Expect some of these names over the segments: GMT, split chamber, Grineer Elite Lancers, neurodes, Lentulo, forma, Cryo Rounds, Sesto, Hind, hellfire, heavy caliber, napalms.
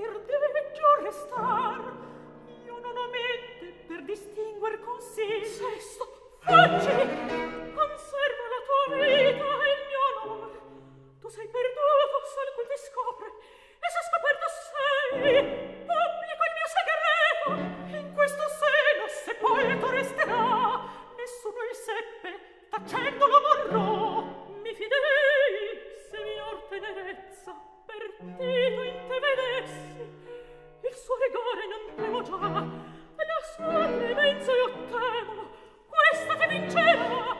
Perdeggio restar, io non ho mente per distinguer con sé. Sesto, facci, conserva la tua vita e il mio onor. Tu sei perduto, sol quel ti scopre, e se scoperto sei, pubblico il mio segreto. In questo seno sepolto resterà, nessuno il seppe, tacendolo morrò. Mi fidei, se minor tenerezza, partito in te vedessi, il suo rigore non temo già, la sua clemenza io temo, questa che vincerà.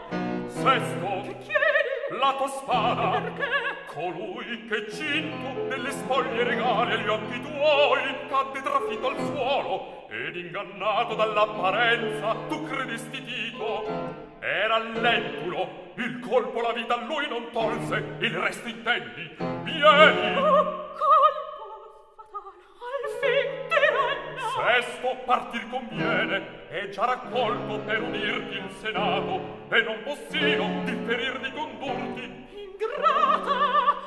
Sesto, che chiedi? La tua spada. Perché? Colui che cinto delle spoglie regali agli occhi tuoi cadde trafitto al suolo, ed ingannato dall'apparenza tu credisti Tito. Era lentulo, il colpo la vita a lui non tolse, il resto intendi. Vieni! Oh, colpo fatale, al fin tiranna! Sesto, partir conviene, e già raccolto per unirti in senato, e non possino differir di condurti. Ingrata!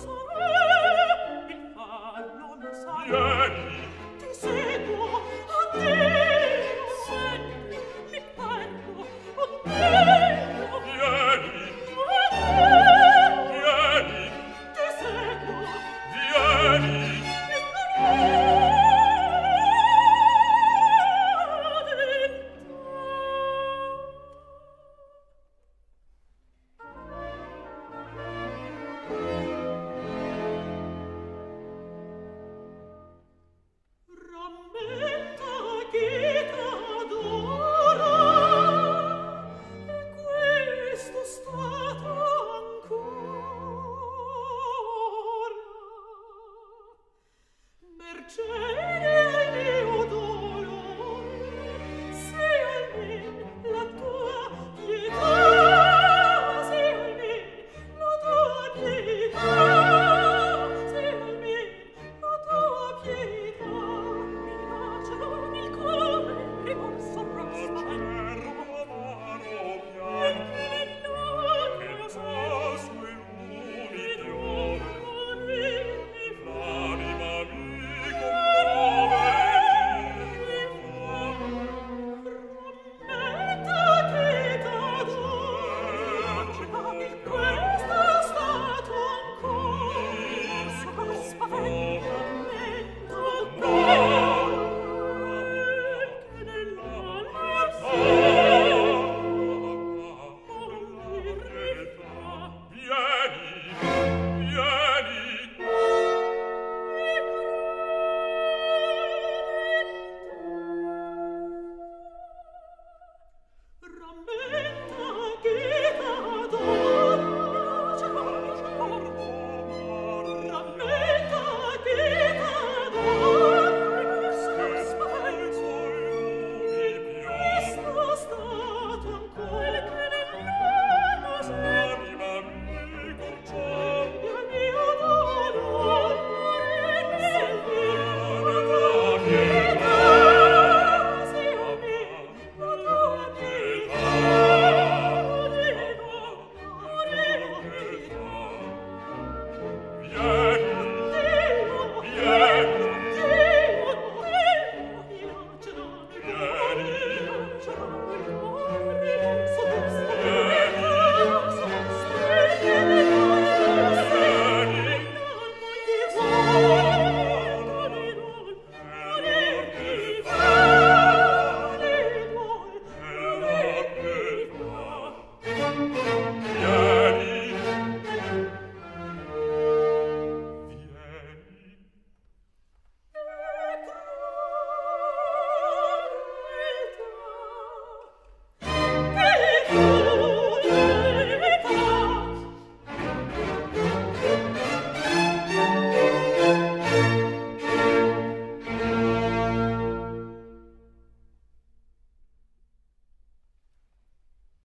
Sorrow,